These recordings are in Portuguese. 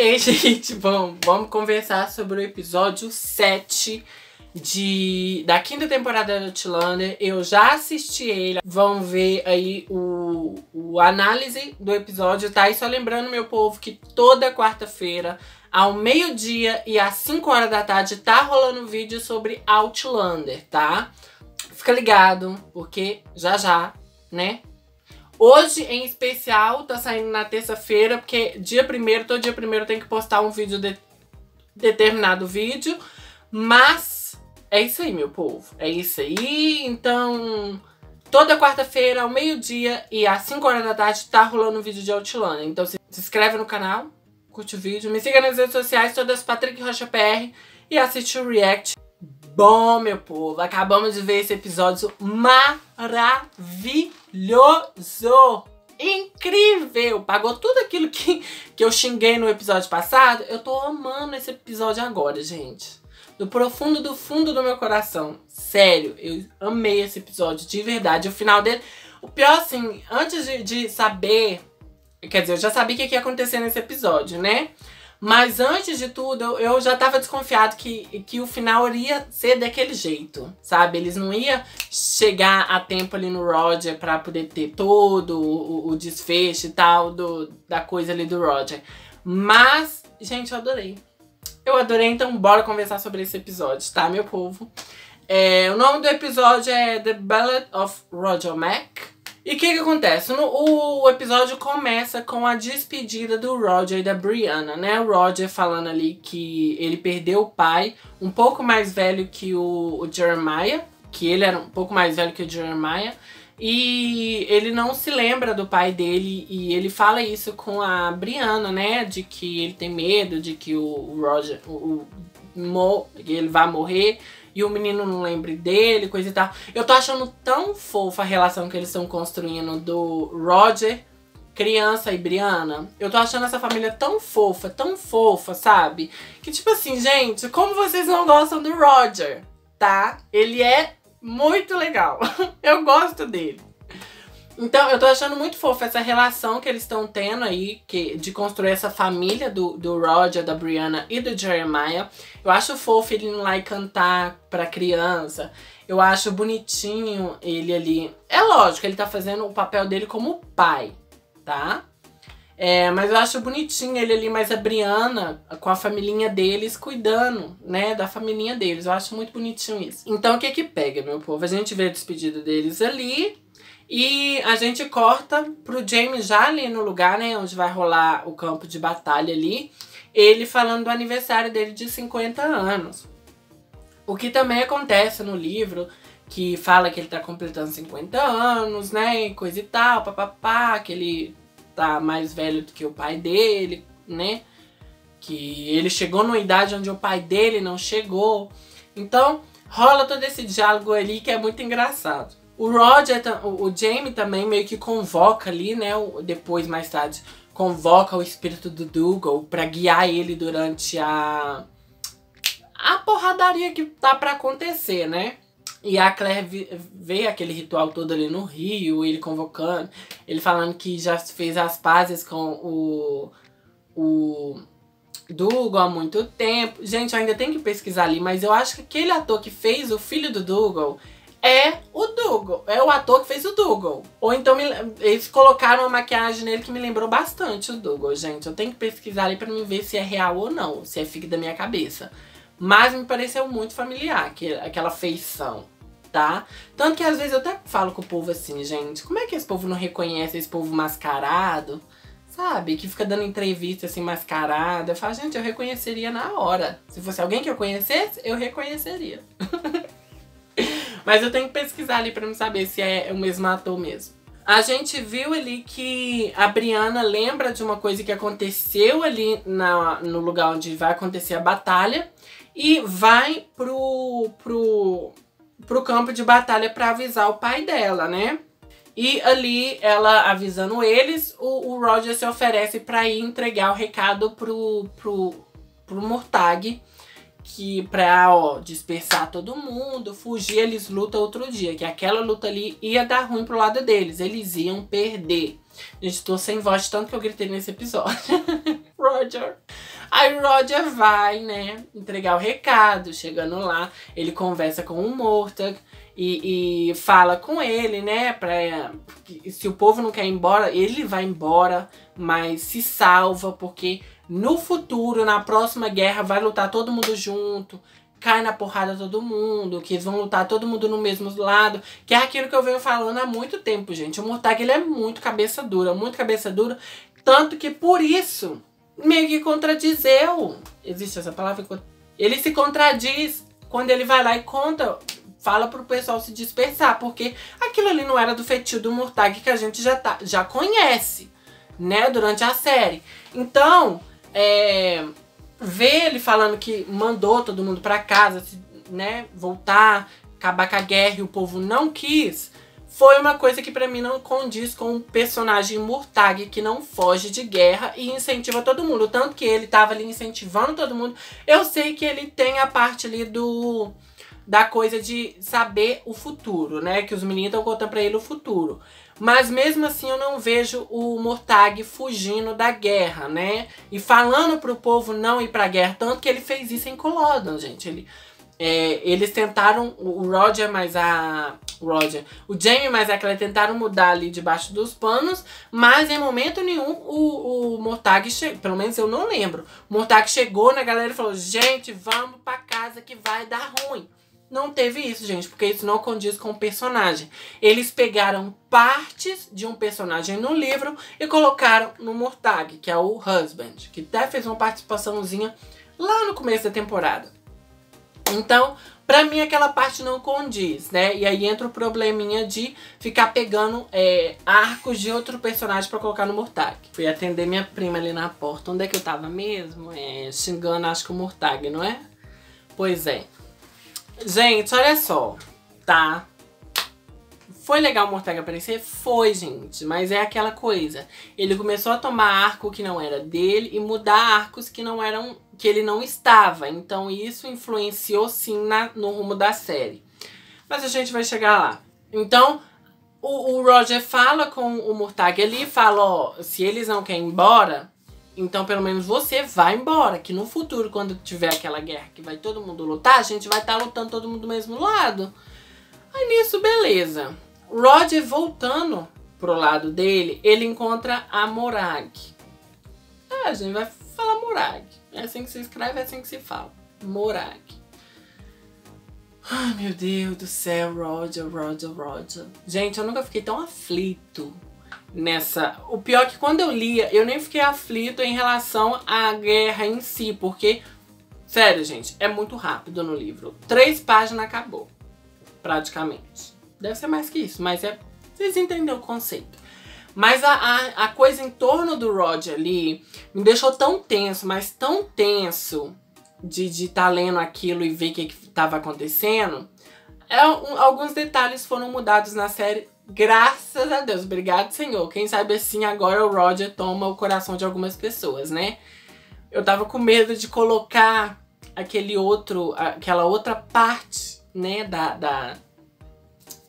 Ei, gente, bom, vamos conversar sobre o episódio 7 da quinta temporada do Outlander. Eu já assisti ele, vão ver aí o análise do episódio, tá? E só lembrando, meu povo, que toda quarta-feira, ao meio-dia e às 5 horas da tarde, tá rolando um vídeo sobre Outlander, tá? Fica ligado, porque já, né? Hoje, em especial, tá saindo na terça-feira, porque todo dia primeiro tem que postar um vídeo, determinado vídeo. Mas é isso aí, meu povo. É isso aí. Então, toda quarta-feira, ao meio-dia e às 5 horas da tarde, tá rolando um vídeo de Outlander. Então, se inscreve no canal, curte o vídeo, me siga nas redes sociais, todas Patrick Rocha PR, e assiste o React. Bom, meu povo, acabamos de ver esse episódio maravilhoso, incrível, pagou tudo aquilo que eu xinguei no episódio passado. Eu tô amando esse episódio agora, gente, do profundo do fundo do meu coração, sério, eu amei esse episódio, de verdade. O final dele, o pior assim, antes de saber, quer dizer, eu já sabia o que ia acontecer nesse episódio, né? Mas antes de tudo, eu já tava desconfiado que o final iria ser daquele jeito, sabe? Eles não iam chegar a tempo ali no Roger pra poder ter todo o desfecho e tal da coisa ali do Roger. Mas, gente, eu adorei. Eu adorei, então bora conversar sobre esse episódio, tá, meu povo? O nome do episódio é The Ballad of Roger Mac. E o que acontece? O episódio começa com a despedida do Roger e da Brianna, né? O Roger falando ali que ele perdeu o pai, um pouco mais velho que o Jeremiah, que ele era um pouco mais velho que o Jeremiah, e ele não se lembra do pai dele, e ele fala isso com a Brianna, né? De que ele tem medo, de que o Roger vai morrer, e o menino não lembre dele, coisa e tal. Eu tô achando tão fofa a relação que eles estão construindo do Roger, criança, e Brianna. Eu tô achando essa família tão fofa, sabe? Que tipo assim, gente, como vocês não gostam do Roger, tá? Ele é muito legal. Eu gosto dele. Então, eu tô achando muito fofa essa relação que eles estão tendo aí, de construir essa família do Roger, da Brianna e do Jeremiah. Eu acho fofo ele ir lá e cantar pra criança. Eu acho bonitinho ele ali. É lógico, ele tá fazendo o papel dele como pai, tá? Mas eu acho bonitinho ele ali, mas a Brianna com a familhinha deles, cuidando, né, da familhinha deles. Eu acho muito bonitinho isso. Então, o que que pega, meu povo? A gente vê a despedida deles ali. E a gente corta pro Jamie já ali no lugar, né, onde vai rolar o campo de batalha ali. Ele falando do aniversário dele de 50 anos. O que também acontece no livro, que fala que ele tá completando 50 anos, né, e coisa e tal, papapá, que ele tá mais velho do que o pai dele, né, que ele chegou numa idade onde o pai dele não chegou. Então, rola todo esse diálogo ali que é muito engraçado. O Roger, o Jamie também meio que convoca ali, né, depois, mais tarde, convoca o espírito do Dougal pra guiar ele durante a porradaria que tá pra acontecer, né? E a Claire vê aquele ritual todo ali no rio, ele convocando, ele falando que já fez as pazes com o Dougal há muito tempo. Gente, eu ainda tenho que pesquisar ali, mas eu acho que aquele ator que fez o filho do Dougal é o Dougal, é o ator que fez o Dougal. Ou então eles colocaram uma maquiagem nele que me lembrou bastante o Dougal, gente. Eu tenho que pesquisar ali pra me ver se é real ou não, se é fique da minha cabeça. Mas me pareceu muito familiar, aquela feição, tá? Tanto que às vezes eu até falo com o povo assim, gente, como é que esse povo não reconhece esse povo mascarado? Sabe? Que fica dando entrevista assim, mascarada. Eu falo, gente, eu reconheceria na hora. Se fosse alguém que eu conhecesse, eu reconheceria. Mas eu tenho que pesquisar ali pra me saber se é o mesmo ator mesmo. A gente viu ali que a Brianna lembra de uma coisa que aconteceu ali no lugar onde vai acontecer a batalha. E vai pro campo de batalha pra avisar o pai dela, né? E ali, ela avisando eles, o Roger se oferece pra ir entregar o recado pro Murtagh. Que pra, ó, dispersar todo mundo, fugir, eles lutam outro dia. Que aquela luta ali ia dar ruim pro lado deles. Eles iam perder. Gente, tô sem voz, tanto que eu gritei nesse episódio. Roger. Aí o Roger vai, né, entregar o recado. Chegando lá, ele conversa com o Murtagh e fala com ele, né, pra, se o povo não quer ir embora, ele vai embora, mas se salva, porque no futuro, na próxima guerra, vai lutar todo mundo junto. Cai na porrada todo mundo, que eles vão lutar todo mundo no mesmo lado, que é aquilo que eu venho falando há muito tempo, gente. O Murtagh, ele é muito cabeça dura, tanto que por isso meio que contradizeu. Existe essa palavra? Ele se contradiz quando ele vai lá e conta, fala pro pessoal se dispersar, porque aquilo ali não era do feitio do Murtagh que a gente já conhece, né, durante a série. Então, ver ele falando que mandou todo mundo pra casa, né, voltar, acabar com a guerra e o povo não quis, foi uma coisa que pra mim não condiz com o personagem Murtagh, que não foge de guerra e incentiva todo mundo. Tanto que ele tava ali incentivando todo mundo. Eu sei que ele tem a parte ali da coisa de saber o futuro, né, que os meninos estão contando pra ele o futuro. Mas mesmo assim eu não vejo o Murtagh fugindo da guerra, né? E falando pro povo não ir pra guerra, tanto que ele fez isso em Culloden, gente. Eles tentaram, o Jamie mais a Claire tentaram mudar ali debaixo dos panos, mas em momento nenhum o Murtagh, pelo menos eu não lembro, o Murtagh chegou na galera e falou: gente, vamos pra casa que vai dar ruim. Não teve isso, gente, porque isso não condiz com o personagem. Eles pegaram partes de um personagem no livro e colocaram no Murtagh, que é o Husband, que até fez uma participaçãozinha lá no começo da temporada. Então, pra mim, aquela parte não condiz, né? E aí entra o probleminha de ficar pegando arcos de outro personagem pra colocar no Murtagh. Fui atender minha prima ali na porta. Onde é que eu tava mesmo? Xingando, acho que o Murtagh, não é? Pois é. Gente, olha só, tá? Foi legal o Murtagh aparecer? Foi, gente, mas é aquela coisa. Ele começou a tomar arco que não era dele e mudar arcos que não eram, que ele não estava. Então isso influenciou sim no rumo da série. Mas a gente vai chegar lá. Então o Roger fala com o Murtagh ali, fala: ó, se eles não querem ir embora, então pelo menos você vai embora, que no futuro, quando tiver aquela guerra que vai todo mundo lutar, a gente vai estar lutando todo mundo do mesmo lado. Aí nisso, beleza. Roger voltando pro lado dele, ele encontra a Morag. A gente vai falar Morag. É assim que se escreve, é assim que se fala. Morag. Ai, meu Deus do céu, Roger. Gente, eu nunca fiquei tão aflito. O pior é que quando eu lia, eu nem fiquei aflito em relação à guerra em si, porque, sério, gente, é muito rápido no livro. 3 páginas acabou, praticamente. Deve ser mais que isso, mas vocês entendem o conceito. Mas a coisa em torno do Roger ali me deixou tão tenso, mas tão tenso, de estar lendo aquilo e ver o que estava acontecendo. Alguns detalhes foram mudados na série. Graças a Deus, obrigado, Senhor. Quem sabe assim agora o Roger toma o coração de algumas pessoas, né? Eu tava com medo de colocar aquela outra parte, né,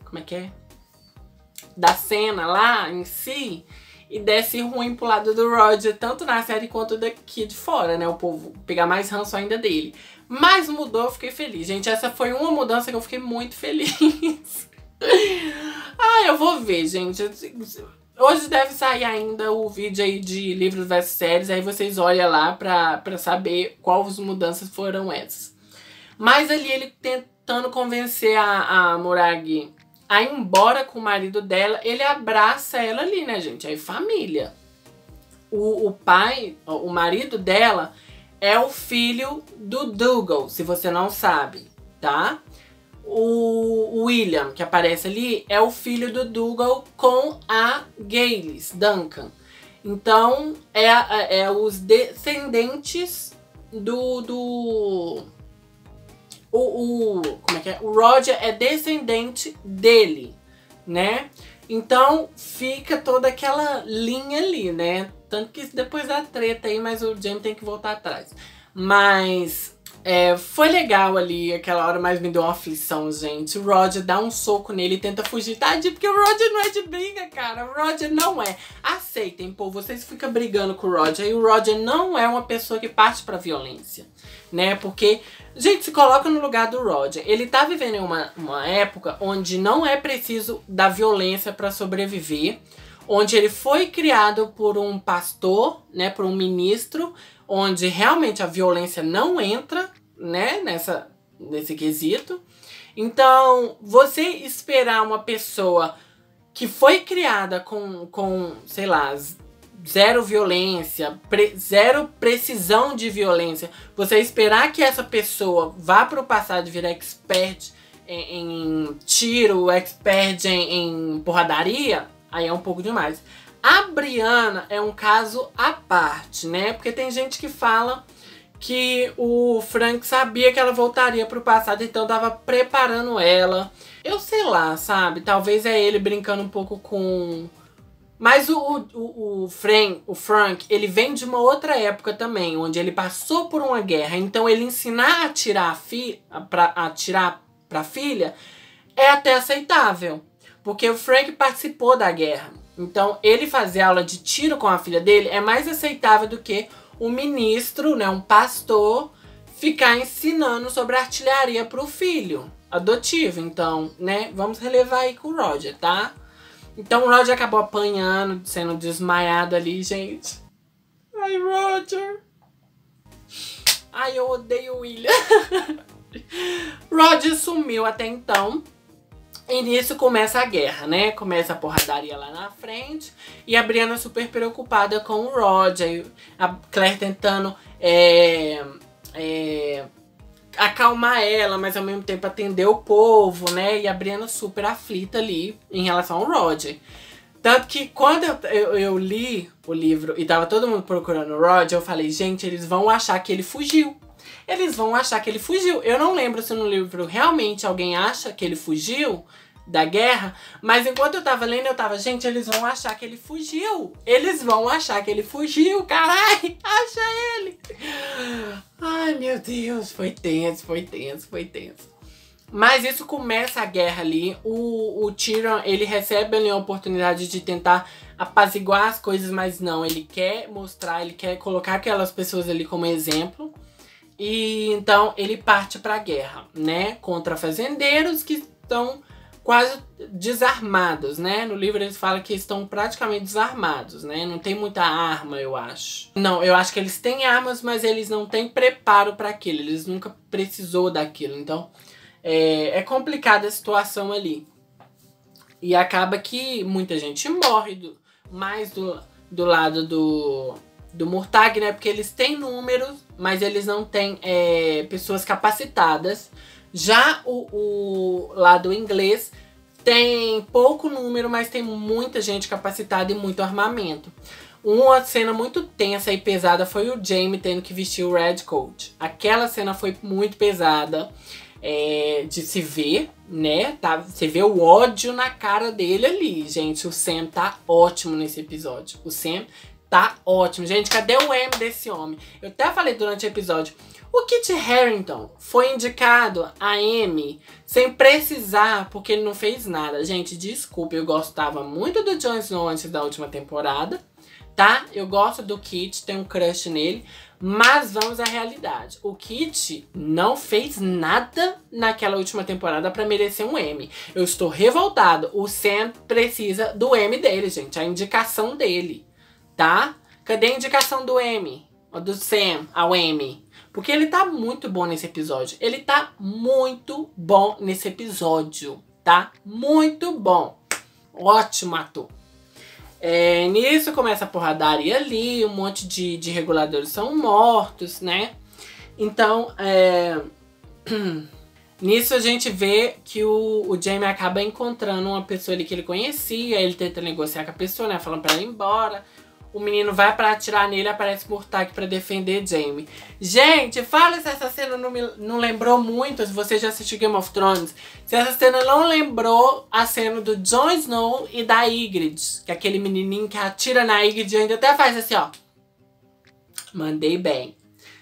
como é que é? Da cena lá em si, e desse ruim pro lado do Roger, tanto na série quanto daqui de fora, né? O povo pegar mais ranço ainda dele. Mas mudou, eu fiquei feliz. Gente, essa foi uma mudança que eu fiquei muito feliz. Ah, eu vou ver, gente. Hoje deve sair ainda o vídeo aí de livros versus séries. Aí vocês olham lá pra saber quais mudanças foram essas. Mas ali ele tentando convencer a Morag a ir embora com o marido dela, ele abraça ela ali, né, gente? Aí família. O marido dela é o filho do Dougal, se você não sabe, tá? O William, que aparece ali, é o filho do Dougal com a Geillis Duncan. Então, é os descendentes como é que é? O Roger é descendente dele, né? Então, fica toda aquela linha ali, né? Tanto que depois da treta aí, mas o Jamie tem que voltar atrás. Mas Foi legal ali, aquela hora, mas me deu uma aflição, gente. O Roger dá um soco nele e tenta fugir. Tadinho, porque o Roger não é de briga, cara. O Roger não é. Aceitem, pô, vocês ficam brigando com o Roger. E o Roger não é uma pessoa que parte pra violência, né? Porque, gente, se coloca no lugar do Roger. Ele tá vivendo em uma época onde não é preciso da violência pra sobreviver. Onde ele foi criado por um pastor, né, por um ministro, onde realmente a violência não entra, né, nesse quesito. Então, você esperar uma pessoa que foi criada com sei lá, zero violência, zero precisão de violência, você esperar que essa pessoa vá pro passado virar expert em tiro, expert em porradaria, aí é um pouco demais. A Brianna é um caso à parte, né? Porque tem gente que fala que o Frank sabia que ela voltaria pro passado, então tava preparando ela. Eu sei lá, sabe? Talvez é ele brincando um pouco com... Mas o Frank, ele vem de uma outra época também, onde ele passou por uma guerra. Então ele ensinar a atirar pra filha é até aceitável. Porque o Frank participou da guerra. Então, ele fazer aula de tiro com a filha dele é mais aceitável do que um ministro, né, um pastor, ficar ensinando sobre artilharia pro filho adotivo. Então, né, vamos relevar aí com o Roger, tá? Então, o Roger acabou apanhando, sendo desmaiado ali, gente. Ai, Roger. Ai, eu odeio o William. Roger sumiu até então. E nisso começa a guerra, né? Começa a porradaria lá na frente. E a Brianna super preocupada com o Roger. A Claire tentando acalmar ela, mas ao mesmo tempo atender o povo, né? E a Brianna super aflita ali em relação ao Roger. Tanto que quando eu li o livro e tava todo mundo procurando o Roger, eu falei, gente, eles vão achar que ele fugiu. Eles vão achar que ele fugiu. Eu não lembro se no livro realmente alguém acha que ele fugiu da guerra, mas enquanto eu tava lendo, eu tava, gente, eles vão achar que ele fugiu. Eles vão achar que ele fugiu, caralho, acha ele. Ai, meu Deus, foi tenso, foi tenso, foi tenso. Mas isso começa a guerra ali. O Tyrion, ele recebe ali a oportunidade de tentar apaziguar as coisas, mas não, ele quer mostrar, ele quer colocar aquelas pessoas ali como exemplo. E então ele parte para a guerra, né? Contra fazendeiros que estão quase desarmados, né? No livro eles falam que estão praticamente desarmados, né? Não tem muita arma, eu acho. Não, eu acho que eles têm armas, mas eles não têm preparo para aquilo. Eles nunca precisou daquilo. Então é complicada a situação ali. E acaba que muita gente morre, mais do lado do Murtagh, né? Porque eles têm números, mas eles não têm pessoas capacitadas. Já o lado inglês tem pouco número, mas tem muita gente capacitada e muito armamento. Uma cena muito tensa e pesada foi o Jamie tendo que vestir o Red Coat. Aquela cena foi muito pesada de se ver, né? Tá? Você vê o ódio na cara dele ali, gente. O Sam tá ótimo nesse episódio. O Sam... tá ótimo. Gente, cadê o M desse homem? Eu até falei durante o episódio. O Kit Harrington foi indicado a M sem precisar, porque ele não fez nada. Gente, desculpa, eu gostava muito do Jon Snow antes da última temporada, tá? Eu gosto do Kit, tenho um crush nele. Mas vamos à realidade. O Kit não fez nada naquela última temporada pra merecer um M. Eu estou revoltado. O Sam precisa do M dele, gente. A indicação dele. Tá? Cadê a indicação do M? Do Sam ao M? Porque ele tá muito bom nesse episódio. Ele tá muito bom nesse episódio, tá? Muito bom. Ótimo ator. Nisso começa a porradaria ali, um monte de reguladores são mortos, né? Então, nisso a gente vê que o Jamie acaba encontrando uma pessoa ali que ele conhecia, ele tenta negociar com a pessoa, né? Falando pra ela ir embora. O menino vai pra atirar nele, aparece Murtagh pra defender Jamie. Gente, fala se essa cena não lembrou muito, se você já assistiu Game of Thrones, se essa cena não lembrou a cena do Jon Snow e da Ygritte, que é aquele menininho que atira na Ygritte e ainda até faz assim, ó. Mandei bem.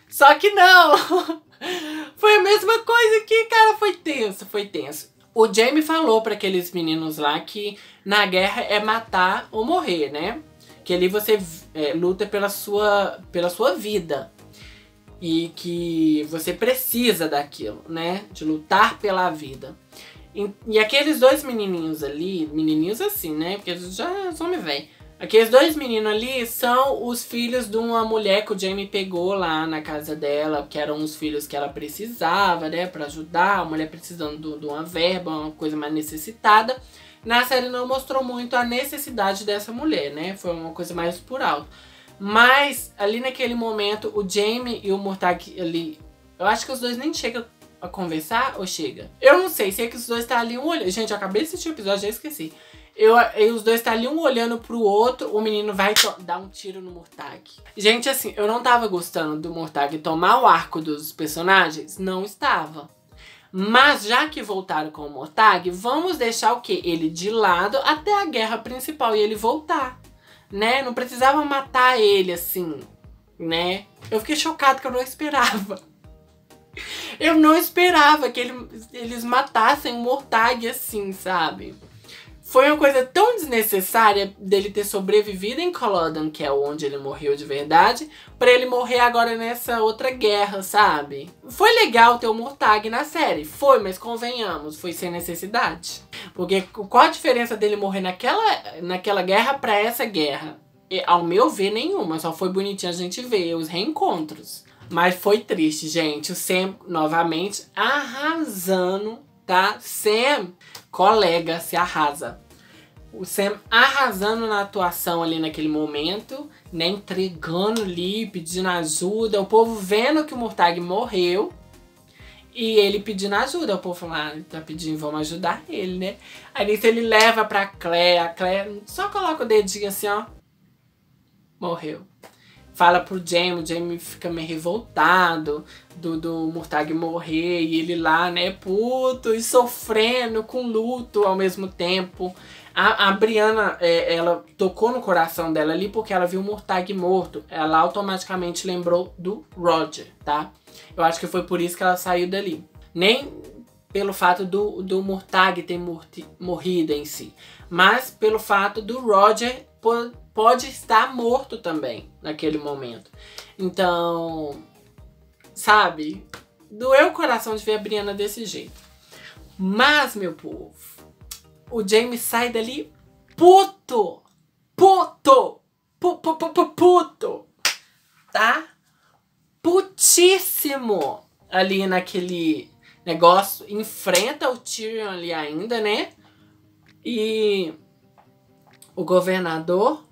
Só que não! Foi a mesma coisa aqui, cara, foi tenso, foi tenso. O Jamie falou pra aqueles meninos lá que na guerra é matar ou morrer, né? Que ali você luta pela sua vida. E que você precisa daquilo, né? De lutar pela vida. E aqueles dois menininhos ali, menininhos assim, né? Porque já os homens velhos. Aqueles dois meninos ali são os filhos de uma mulher que o Jamie pegou lá na casa dela, que eram os filhos que ela precisava, né? Pra ajudar, a mulher precisando de uma verba, uma coisa mais necessitada. Na série não mostrou muito a necessidade dessa mulher, né? Foi uma coisa mais por alto. Mas ali naquele momento, o Jamie e o Murtagh ali, eu acho que os dois nem chegam a conversar ou chega? Eu não sei, sei que os dois tá ali um olhando. Gente, eu acabei de assistir o episódio, já esqueci. Os dois tá ali um olhando pro outro, o menino vai dar um tiro no Murtagh. Gente, assim, eu não tava gostando do Murtagh tomar o arco dos personagens, não estava. Mas já que voltaram com o Murtagh, vamos deixar o quê? Ele de lado até a guerra principal e ele voltar, né? Não precisava matar ele assim, né? Eu fiquei chocado que eu não esperava. Eu não esperava que eles matassem o Murtagh assim, sabe? Foi uma coisa tão desnecessária dele ter sobrevivido em Culloden, que é onde ele morreu de verdade, pra ele morrer agora nessa outra guerra, sabe? Foi legal ter o Murtagh na série, foi, mas convenhamos, foi sem necessidade. Porque qual a diferença dele morrer naquela guerra pra essa guerra? E, ao meu ver, nenhuma, só foi bonitinho a gente ver os reencontros. Mas foi triste, gente. O Sam, novamente, arrasando, tá? Sam, colega, se arrasa. O Sam arrasando na atuação ali naquele momento, né? Entregando ali, pedindo ajuda. O povo vendo que o Murtagh morreu e ele pedindo ajuda. O povo falando, ah, tá pedindo, vamos ajudar ele, né? Aí então, ele leva pra Claire. A Claire só coloca o dedinho assim, ó. Morreu. Fala pro Jamie, o Jamie fica meio revoltado do Murtagh morrer e ele lá, né, puto e sofrendo com luto ao mesmo tempo. A Brianna, ela tocou no coração dela ali porque ela viu o Murtagh morto. Ela automaticamente lembrou do Roger, tá? Eu acho que foi por isso que ela saiu dali. Nem pelo fato do Murtagh ter morrido em si, mas pelo fato do Roger pode estar morto também naquele momento. Então, sabe, doeu o coração de ver a Brianna desse jeito. Mas, meu povo, o Jamie sai dali puto, puto, puto, tá? Putíssimo ali naquele negócio. Enfrenta o Tyrion ali ainda, né? E o governador...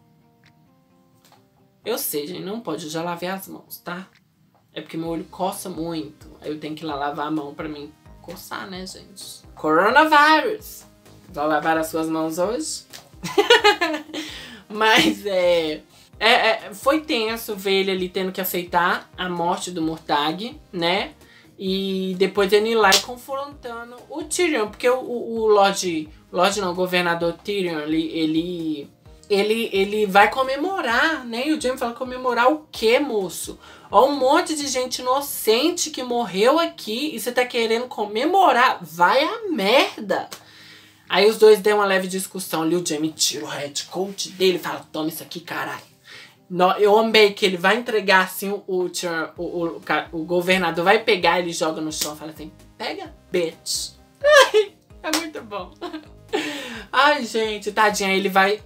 Eu sei, gente, não pode, eu já lavei as mãos, tá? É porque meu olho coça muito. Aí eu tenho que ir lá lavar a mão pra mim coçar, né, gente? Coronavírus! Vou lavar as suas mãos hoje? Mas foi tenso ver ele ali tendo que aceitar a morte do Murtagh, né? E depois ele ir lá e confrontando o Tyrion. Porque o Lorde não, o governador Tyrion, ele vai comemorar, né? E o Jamie fala, comemorar o quê, moço? Ó, um monte de gente inocente que morreu aqui e você tá querendo comemorar. Vai a merda! Aí os dois dão uma leve discussão ali, o Jamie tira o headcoat dele e fala, toma isso aqui, caralho. Eu amei que ele vai entregar assim, o governador vai pegar, ele joga no chão e fala assim, pega, bitch. Ai, é muito bom. Ai, gente, tadinha, ele vai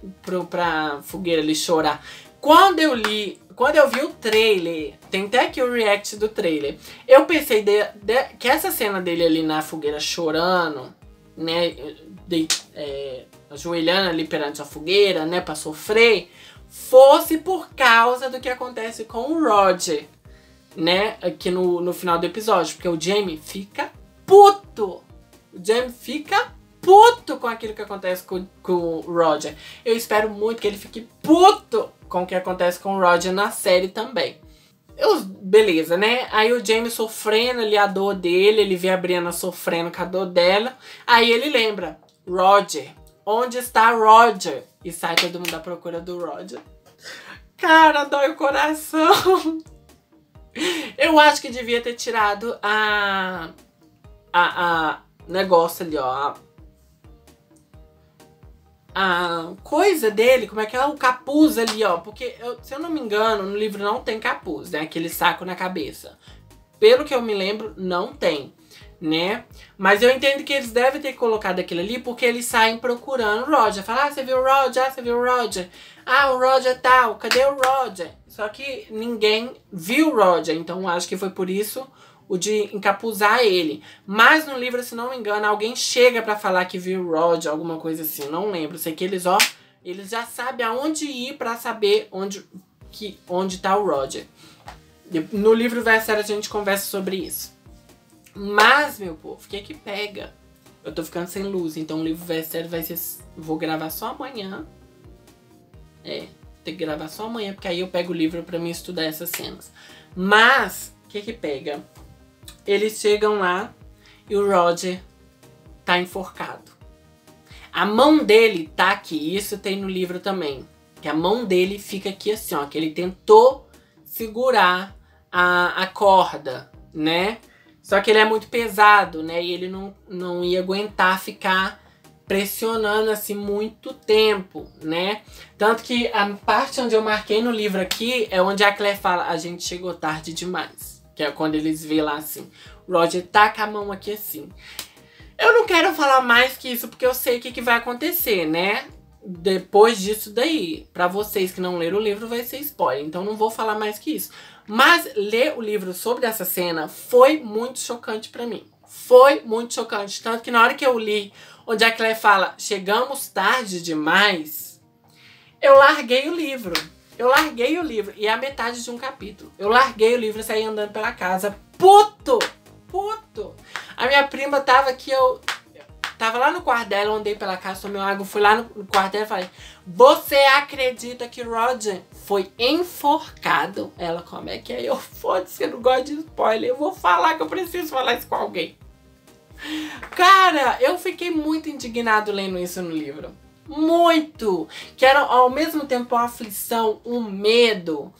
pra fogueira ali chorar. Quando eu vi o trailer, tem até aqui o react do trailer, eu pensei que essa cena dele ali na fogueira chorando, né, ajoelhando ali perante a fogueira, né, pra sofrer, fosse por causa do que acontece com o Roger, né, aqui no final do episódio, porque o Jamie fica puto. O Jamie fica puto com aquilo que acontece com o Roger. Eu espero muito que ele fique puto com o que acontece com o Roger na série também. Beleza, né? Aí o Jamie sofrendo ali a dor dele, ele vê a Brianna sofrendo com a dor dela. Aí ele lembra, Roger, onde está Roger? E sai todo mundo à procura do Roger. Cara, dói o coração. Eu acho que devia ter tirado a negócio ali, ó. A coisa dele, como é que é? O capuz ali, ó. Porque, se eu não me engano, no livro não tem capuz, né? Aquele saco na cabeça. Pelo que eu me lembro, não tem, né? Mas eu entendo que eles devem ter colocado aquilo ali porque eles saem procurando o Roger. Falar, ah, você viu o Roger? Ah, você viu o Roger? Ah, o Roger tal, cadê o Roger? Só que ninguém viu o Roger, então acho que foi por isso o de encapuzar ele. Mas no livro, se não me engano, alguém chega pra falar que viu o Roger, alguma coisa assim, não lembro. Sei que eles, ó, eles já sabem aonde ir pra saber onde tá o Roger. No livro versus série a gente conversa sobre isso. Mas, meu povo, o que é que pega? Eu tô ficando sem luz, então o livro versus série vai ser... Vou gravar só amanhã. É, tem que gravar só amanhã, porque aí eu pego o livro pra mim estudar essas cenas. Mas, o que é que pega? Eles chegam lá e o Roger tá enforcado. A mão dele tá aqui, isso tem no livro também. Que a mão dele fica aqui assim, ó, que ele tentou segurar a corda, né? Só que ele é muito pesado, né? E ele não ia aguentar ficar pressionando assim muito tempo, né? Tanto que a parte onde eu marquei no livro aqui é onde a Claire fala, a gente chegou tarde demais. Que é quando eles vê lá assim, o Roger taca a mão aqui assim. Eu não quero falar mais que isso, porque eu sei o que vai acontecer, né? Depois disso daí, pra vocês que não leram o livro, vai ser spoiler. Então não vou falar mais que isso. Mas ler o livro sobre essa cena foi muito chocante pra mim. Foi muito chocante. Tanto que na hora que eu li, onde a Claire fala, chegamos tarde demais, eu larguei o livro. Eu larguei o livro. E é a metade de um capítulo. Eu larguei o livro e saí andando pela casa. Puto! Puto! A minha prima tava aqui, eu... Tava lá no quarto dela, eu andei pela casa, tomei água, fui lá no quarto dela e falei, você acredita que Roger foi enforcado? Ela, como é que é? Eu, foda-se, você não gosta de spoiler, eu vou falar que eu preciso falar isso com alguém. Cara, eu fiquei muito indignado lendo isso no livro. Muito! Que era ao mesmo tempo uma aflição, um medo,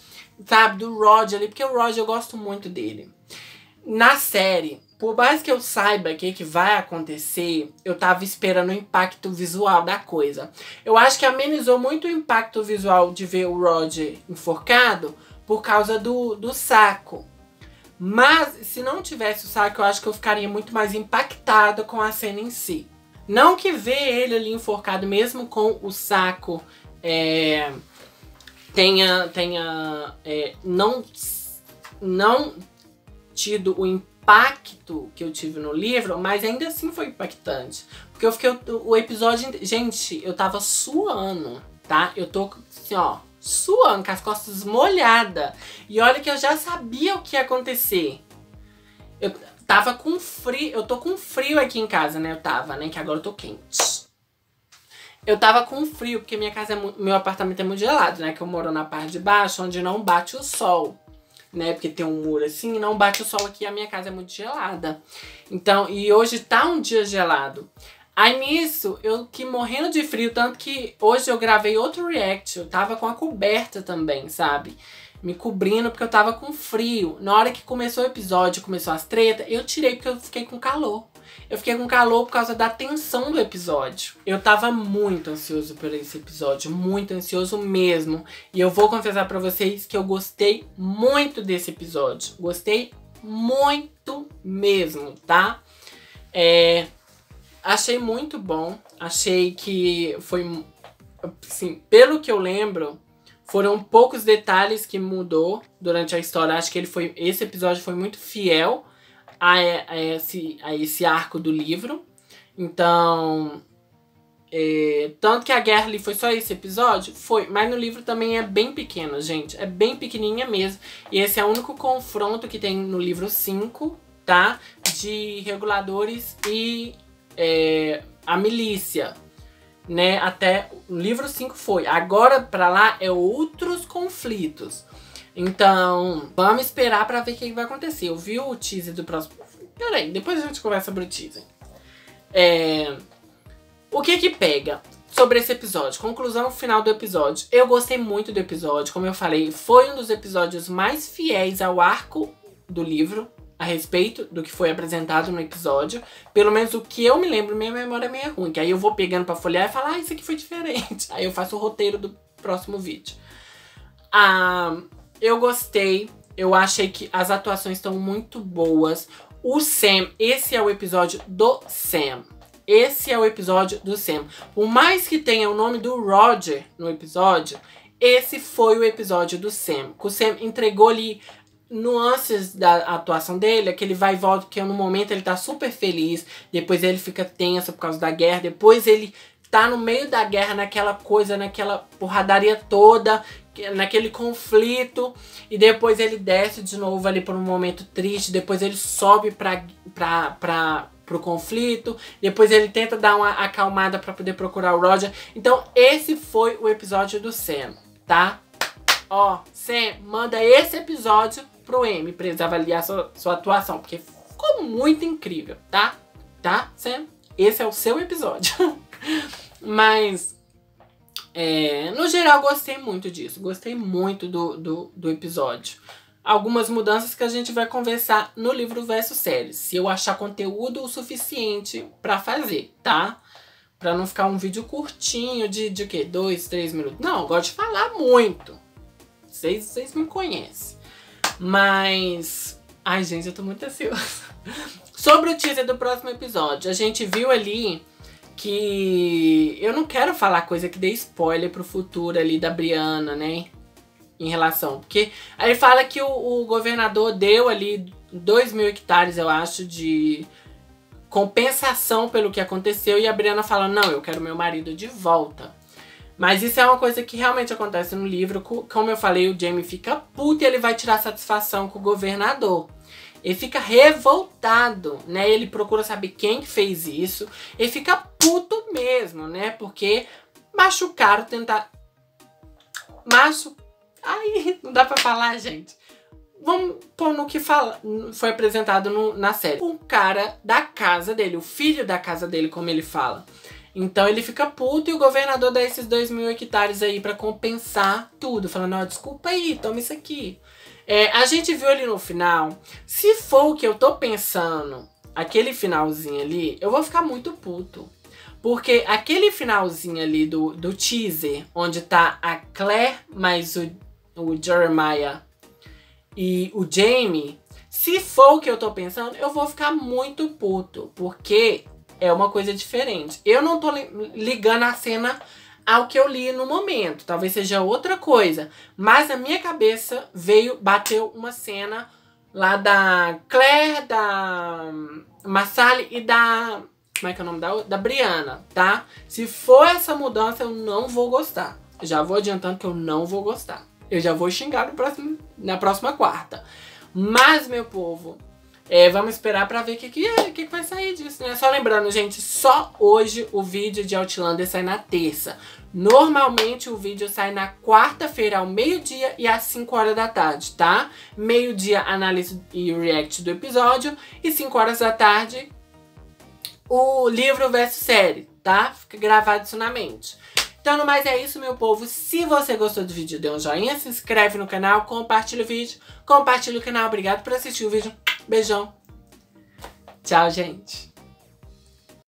sabe, do Roger ali, porque o Roger eu gosto muito dele. Na série... Por mais que eu saiba o que vai acontecer, eu tava esperando o impacto visual da coisa. Eu acho que amenizou muito o impacto visual de ver o Roger enforcado por causa do saco. Mas se não tivesse o saco, eu acho que eu ficaria muito mais impactada com a cena em si. Não que ver ele ali enforcado mesmo com o saco não tido o impacto que eu tive no livro, mas ainda assim foi impactante. Porque eu fiquei o episódio... Gente, eu tava suando, tá? Eu tô assim, ó, suando, com as costas molhadas. E olha que eu já sabia o que ia acontecer. Eu tava com frio... Eu tô com frio aqui em casa, né? Eu tava, né? Que agora eu tô quente. Eu tava com frio, porque minha casa meu apartamento é muito gelado, né? Que eu moro na parte de baixo, onde não bate o sol. Né, porque tem um muro assim, não bate o sol aqui, a minha casa é muito gelada. Então, e hoje tá um dia gelado. Aí nisso, eu que morrendo de frio, tanto que hoje eu gravei outro react, eu tava com a coberta também, sabe? Me cobrindo porque eu tava com frio. Na hora que começou o episódio, começou as tretas, eu tirei porque eu fiquei com calor. Eu fiquei com calor por causa da tensão do episódio. Eu tava muito ansioso por esse episódio, muito ansioso mesmo. E eu vou confessar pra vocês que eu gostei muito desse episódio. Gostei muito mesmo, tá? Achei muito bom. Achei que foi... Assim, pelo que eu lembro, foram poucos detalhes que mudou durante a história. Acho que esse episódio foi muito fiel a esse arco do livro. Então, tanto que a guerra ali foi só esse episódio? Foi, mas no livro também é bem pequeno, gente. É bem pequenininha mesmo. E esse é o único confronto que tem no livro 5, tá? De reguladores e a milícia, né? Até o livro 5 foi. Agora pra lá é outros conflitos. Então, vamos esperar pra ver o que vai acontecer. Eu vi o teaser do próximo... Peraí, depois a gente conversa sobre o teaser. O que que pega sobre esse episódio? Conclusão final do episódio. Eu gostei muito do episódio, como eu falei. Foi um dos episódios mais fiéis ao arco do livro a respeito do que foi apresentado no episódio. Pelo menos o que eu me lembro, minha memória é meio ruim. Que aí eu vou pegando pra folhear e falar, ah, isso aqui foi diferente. Aí eu faço o roteiro do próximo vídeo. Eu gostei. Eu achei que as atuações estão muito boas. O Sam, esse é o episódio do Sam. Esse é o episódio do Sam. Por mais que tenha o nome do Roger no episódio, esse foi o episódio do Sam. Que o Sam entregou-lhe nuances da atuação dele, aquele vai e volta, que no momento ele tá super feliz, depois ele fica tenso por causa da guerra, depois ele tá no meio da guerra, naquela coisa, naquela porradaria toda, naquele conflito, e depois ele desce de novo ali por um momento triste, depois ele sobe pro conflito, depois ele tenta dar uma acalmada pra poder procurar o Roger. Então esse foi o episódio do Sam, tá? Ó, Sam, manda esse episódio pro M pra eles avaliar sua atuação, porque ficou muito incrível, tá? Tá, Sam? Esse é o seu episódio. Mas, no geral, gostei muito disso. Gostei muito do episódio. Algumas mudanças que a gente vai conversar no livro versus séries, se eu achar conteúdo o suficiente pra fazer, tá? Pra não ficar um vídeo curtinho de o quê? 2, 3 minutos? Não, eu gosto de falar muito. Vocês me conhecem. Mas... ai, gente, eu tô muito ansiosa. Sobre o teaser do próximo episódio. A gente viu ali que... eu não quero falar coisa que dê spoiler pro futuro ali da Brianna, né? Em relação... porque aí fala que o governador deu ali 2.000 hectares, eu acho, de compensação pelo que aconteceu. E a Brianna fala, não, eu quero meu marido de volta. Mas isso é uma coisa que realmente acontece no livro. Como eu falei, o Jamie fica puto e ele vai tirar satisfação com o governador. Ele fica revoltado, né? Ele procura saber quem que fez isso. Ele fica puto mesmo, né? Porque machucaram, tentar... ai, não dá pra falar, gente. Vamos pôr no que foi apresentado na série. O cara da casa dele, o filho da casa dele, como ele fala... então ele fica puto e o governador dá esses 2.000 hectares aí pra compensar tudo. Falando, ó, desculpa aí, toma isso aqui. A gente viu ali no final, se for o que eu tô pensando, aquele finalzinho ali, eu vou ficar muito puto. Porque aquele finalzinho ali do teaser, onde tá a Claire mais o Jeremiah e o Jamie, se for o que eu tô pensando, eu vou ficar muito puto. Porque... é uma coisa diferente. Eu não tô ligando a cena ao que eu li no momento. Talvez seja outra coisa. Mas na minha cabeça bateu uma cena lá da Claire, da Marsali e da... como é que é o nome da Brianna, tá? Se for essa mudança, eu não vou gostar. Eu já vou adiantando que eu não vou gostar. Eu já vou xingar na próxima quarta. Mas, meu povo... vamos esperar pra ver o que vai sair disso, né? Só lembrando, gente, só hoje o vídeo de Outlander sai na terça. Normalmente o vídeo sai na quarta-feira ao meio-dia e às 5 horas da tarde, tá? Meio-dia, análise e react do episódio. E 5 horas da tarde, o livro versus série, tá? Fica gravado isso na mente. Então, no mais é isso, meu povo. Se você gostou do vídeo, dê um joinha, se inscreve no canal, compartilha o vídeo. Obrigado por assistir o vídeo. Beijão. Tchau, gente.